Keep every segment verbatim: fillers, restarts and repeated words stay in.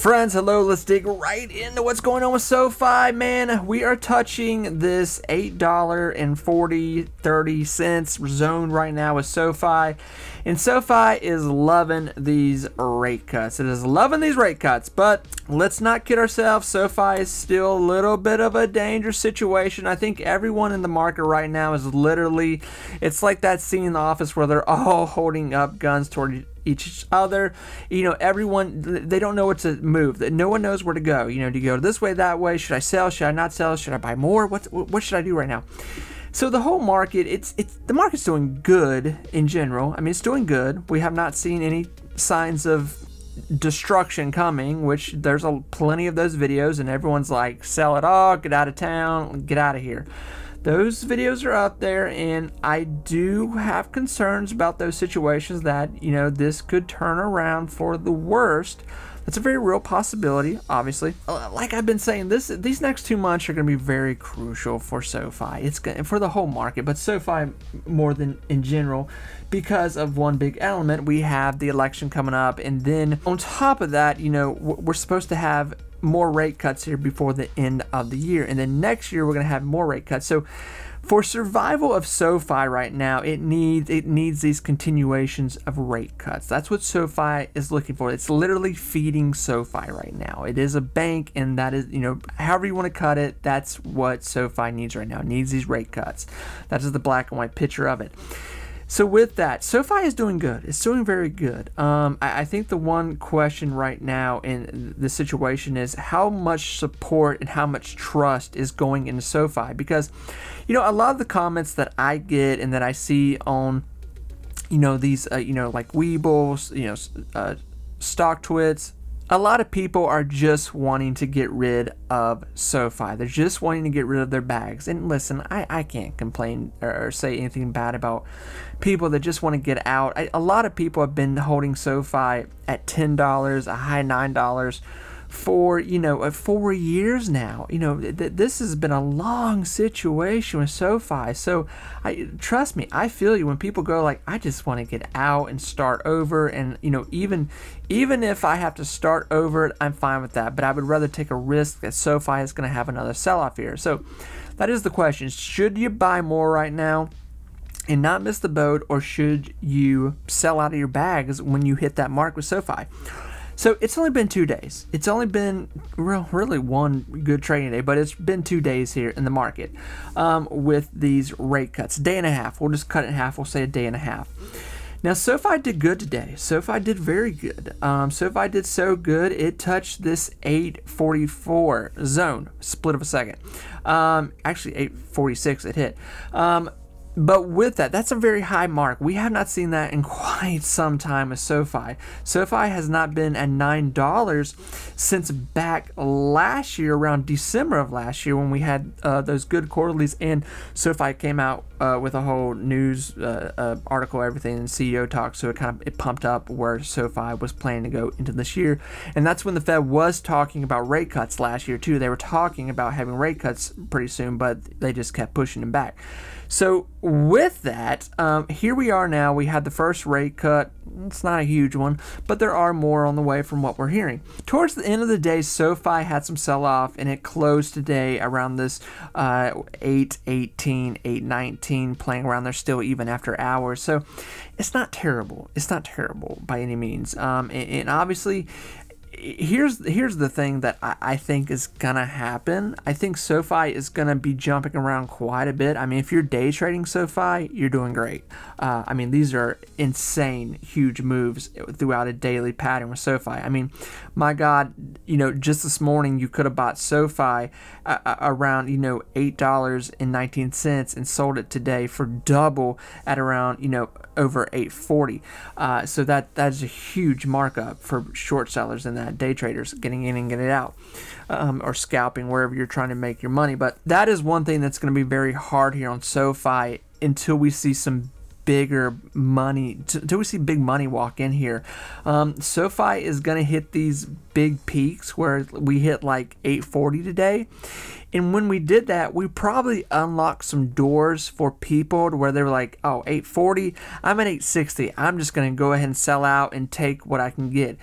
Friends, hello, let's dig right into what's going on with SoFi. Man, we are touching this eight dollars and forty, thirty cents zone right now with SoFi. And SoFi is loving these rate cuts. It is loving these rate cuts, but let's not kid ourselves. SoFi is still a little bit of a dangerous situation. I think everyone in the market right now is literally, it's like that scene in The Office where they're all holding up guns toward each other. You know, everyone, they don't know what to move. No one knows where to go. You know, do you go this way, that way? Should I sell? Should I not sell? Should I buy more? What, what should I do right now? So the whole market, it's it's the market's doing good in general. I mean, it's doing good. We have not seen any signs of destruction coming, which there's a plenty of those videos, and everyone's like, sell it all, get out of town, get out of here. Those videos are up there, and I do have concerns about those situations that, you know, this could turn around for the worst. That's a very real possibility, obviously. Like I've been saying, this these next two months are going to be very crucial for SoFi. It's gonna, for the whole market, but SoFi more than in general, because of one big element. We have the election coming up, and then on top of that, you know, we're supposed to have more rate cuts here before the end of the year, and then next year we're going to have more rate cuts. So for survival of SoFi right now, it needs it needs these continuations of rate cuts. That's what SoFi is looking for. It's literally feeding SoFi right now. It is a bank, and that is, you know, however you want to cut it, that's what SoFi needs right now. It needs these rate cuts. That is the black and white picture of it. So with that, SoFi is doing good. It's doing very good. Um, I, I think the one question right now in the situation is how much support and how much trust is going into SoFi, because, you know, a lot of the comments that I get and that I see on, you know, these, uh, you know, like Webull, you know, uh, StockTwits. A lot of people are just wanting to get rid of SoFi. They're just wanting to get rid of their bags. And listen, I, I can't complain or say anything bad about people that just want to get out. I, a lot of people have been holding SoFi at ten dollars, a high nine dollars for, you know, four years now. You know, th this has been a long situation with SoFi. So I trust me, I feel you when people go like, I just want to get out and start over. And, you know, even even if I have to start over, I'm fine with that, but I would rather take a risk that SoFi is going to have another sell-off here. So that is the question. Should you buy more right now and not miss the boat, or should you sell out of your bags when you hit that mark with SoFi? So it's only been two days. It's only been real, really one good trading day, but it's been two days here in the market um, with these rate cuts. Day and a half. We'll just cut it in half. We'll say a day and a half. Now, SoFi did good today. SoFi did very good. Um, SoFi did so good, it touched this eight forty-four zone. Split of a second. Um, actually, eight forty-six it hit. Um, But with that, that's a very high mark. We have not seen that in quite some time with SoFi. SoFi has not been at nine dollars since back last year, around December of last year, when we had uh, those good quarterlies, and SoFi came out uh, with a whole news uh, uh, article, everything, and C E O talk. So it kind of it pumped up where SoFi was planning to go into this year. And that's when the Fed was talking about rate cuts last year too. They were talking about having rate cuts pretty soon, but they just kept pushing them back. So with that, um, here we are now. We had the first rate cut. It's not a huge one, but there are more on the way from what we're hearing. Towards the end of the day, SoFi had some sell-off, and it closed today around this uh, eight eighteen, eight nineteen, playing around there still even after hours. So it's not terrible. It's not terrible by any means. Um, and, and obviously, Here's here's the thing that I, I think is gonna happen. I think SoFi is gonna be jumping around quite a bit. I mean, if you're day trading SoFi, you're doing great. Uh, I mean, these are insane, huge moves throughout a daily pattern with SoFi. I mean, my God, you know, just this morning you could have bought SoFi uh, around, you know, eight dollars and nineteen cents and sold it today for double at around, you know, over eight forty. Uh, so that that's a huge markup for short sellers in that. Day traders getting in and getting out, um, or scalping, wherever you're trying to make your money. But that is one thing that's going to be very hard here on SoFi until we see some bigger money, until we see big money walk in here. Um, SoFi is going to hit these big peaks where we hit like eight forty today. And when we did that, we probably unlocked some doors for people to where they were like, oh, eight forty, I'm at eight sixty. I'm just going to go ahead and sell out and take what I can get.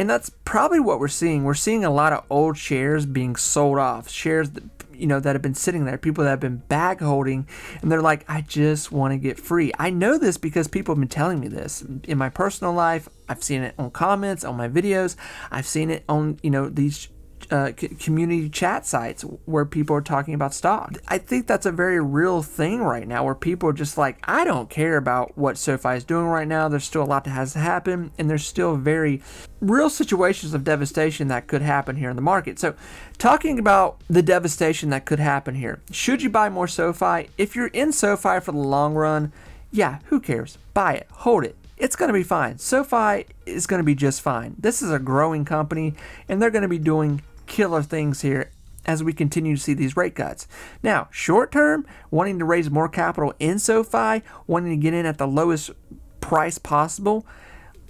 And that's probably what we're seeing. We're seeing a lot of old shares being sold off, shares that, you know, that have been sitting there, people that have been bag holding, and they're like, I just want to get free. I know this because people have been telling me this in my personal life. I've seen it on comments, on my videos. I've seen it on, you know, these uh, community chat sites where people are talking about stock. I think that's a very real thing right now, where people are just like, I don't care about what SoFi is doing right now. There's still a lot that has to happen, and there's still very real situations of devastation that could happen here in the market. So talking about the devastation that could happen here, should you buy more SoFi? If you're in SoFi for the long run, yeah, who cares? Buy it, hold it. It's going to be fine. SoFi is going to be just fine. This is a growing company, and they're going to be doing killer things here as we continue to see these rate cuts. Now, short term, wanting to raise more capital in SoFi, wanting to get in at the lowest price possible,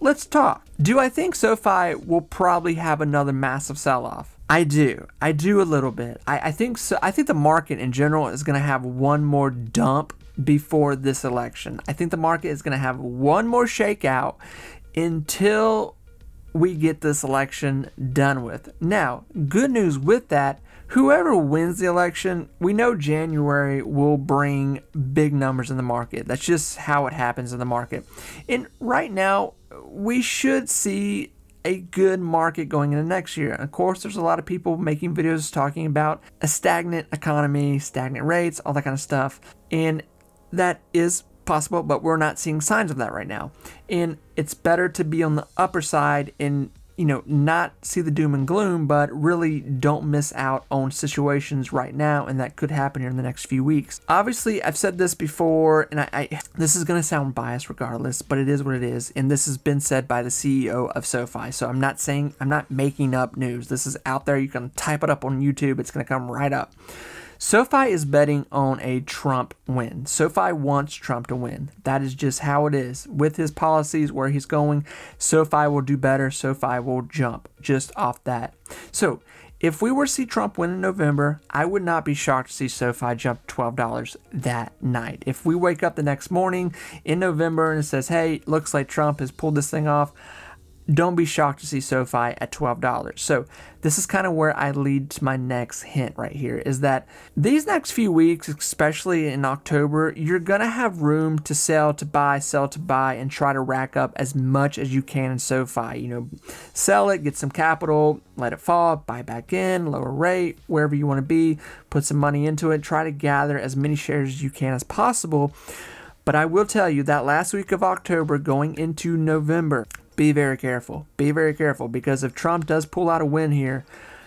let's talk. Do I think SoFi will probably have another massive sell-off? I do. I do a little bit. I, I think so. I think the market in general is going to have one more dump before this election. I think the market is going to have one more shakeout until we get this election done with. Now, good news with that, whoever wins the election, we know January will bring big numbers in the market. That's just how it happens in the market. And right now, we should see a good market going into next year. Of course, there's a lot of people making videos talking about a stagnant economy, stagnant rates, all that kind of stuff. And that is possible, but we're not seeing signs of that right now. And it's better to be on the upper side and, you know, not see the doom and gloom, but really don't miss out on situations right now, and that could happen here in the next few weeks. Obviously, I've said this before, and I, I this is going to sound biased regardless, but it is what it is, and this has been said by the C E O of SoFi, so I'm not saying, I'm not making up news. This is out there. You can type it up on YouTube. It's going to come right up. SoFi is betting on a Trump win. SoFi wants Trump to win. That is just how it is. With his policies, where he's going, SoFi will do better. SoFi will jump just off that. So if we were to see Trump win in November, I would not be shocked to see SoFi jump twelve dollars that night. If we wake up the next morning in November and it says, hey, looks like Trump has pulled this thing off, don't be shocked to see SoFi at twelve dollars. So this is kind of where I lead to my next hint right here, is that these next few weeks, especially in October, you're going to have room to sell, to buy, sell, to buy, and try to rack up as much as you can in SoFi. You know, sell it, get some capital, let it fall, buy back in, lower rate, wherever you want to be, put some money into it, try to gather as many shares as you can as possible. But I will tell you that last week of October going into November, be very careful. Be very careful, because if Trump does pull out a win here,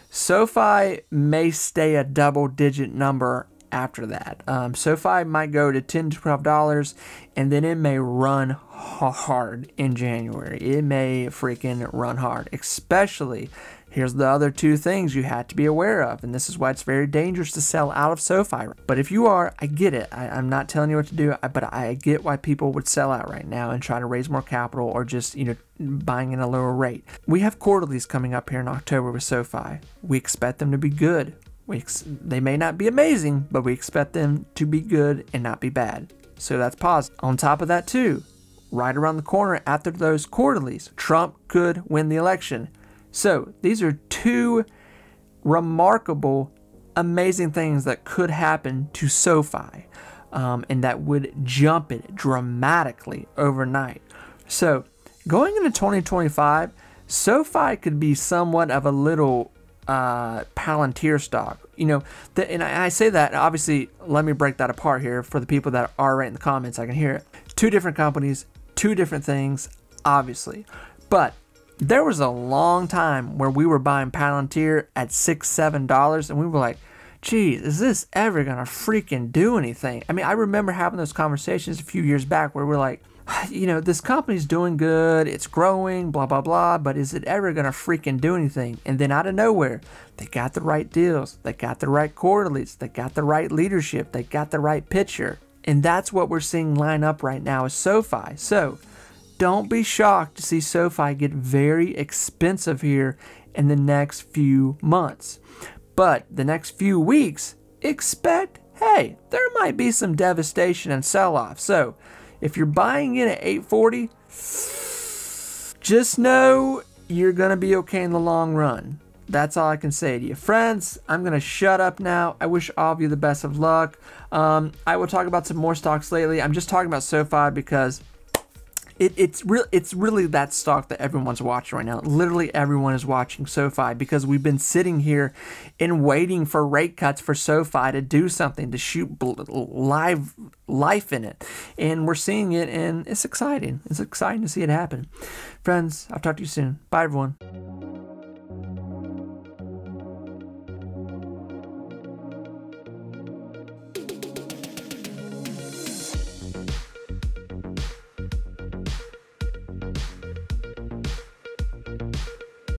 SoFi may stay a double-digit number after that. Um, SoFi might go to ten to twelve dollars, and then it may run hard in January. It may freaking run hard, especially. Here's the other two things you had to be aware of, and this is why it's very dangerous to sell out of SoFi. But if you are, I get it. I, I'm not telling you what to do, but I get why people would sell out right now and try to raise more capital, or just, you know, buying at a lower rate. We have quarterlies coming up here in October with SoFi. We expect them to be good. We ex they may not be amazing, but we expect them to be good and not be bad. So that's positive. On top of that too, right around the corner after those quarterlies, Trump could win the election. So these are two remarkable, amazing things that could happen to SoFi, um, and that would jump it dramatically overnight. So going into twenty twenty-five, SoFi could be somewhat of a little uh, Palantir stock. You know, the, and I, I say that, obviously, let me break that apart here for the people that are right in the comments. I can hear it. Two different companies, two different things, obviously. But there was a long time where we were buying Palantir at six, seven dollars, and we were like, geez, is this ever going to freaking do anything? I mean, I remember having those conversations a few years back where we're like, you know, this company's doing good, it's growing, blah, blah, blah, but is it ever going to freaking do anything? And then out of nowhere, they got the right deals, they got the right quarterlies, they got the right leadership, they got the right picture. And that's what we're seeing line up right now is SoFi. So don't be shocked to see SoFi get very expensive here in the next few months. But the next few weeks, expect, hey, there might be some devastation and sell-off. So if you're buying in at eight forty, just know you're gonna be okay in the long run. That's all I can say to you. Friends, I'm gonna shut up now. I wish all of you the best of luck. Um, I will talk about some more stocks lately. I'm just talking about SoFi because It, it's real. It's really that stock that everyone's watching right now. Literally everyone is watching SoFi because we've been sitting here and waiting for rate cuts for SoFi to do something, to shoot bl live life in it. And we're seeing it, and it's exciting. It's exciting to see it happen. Friends, I'll talk to you soon. Bye, everyone.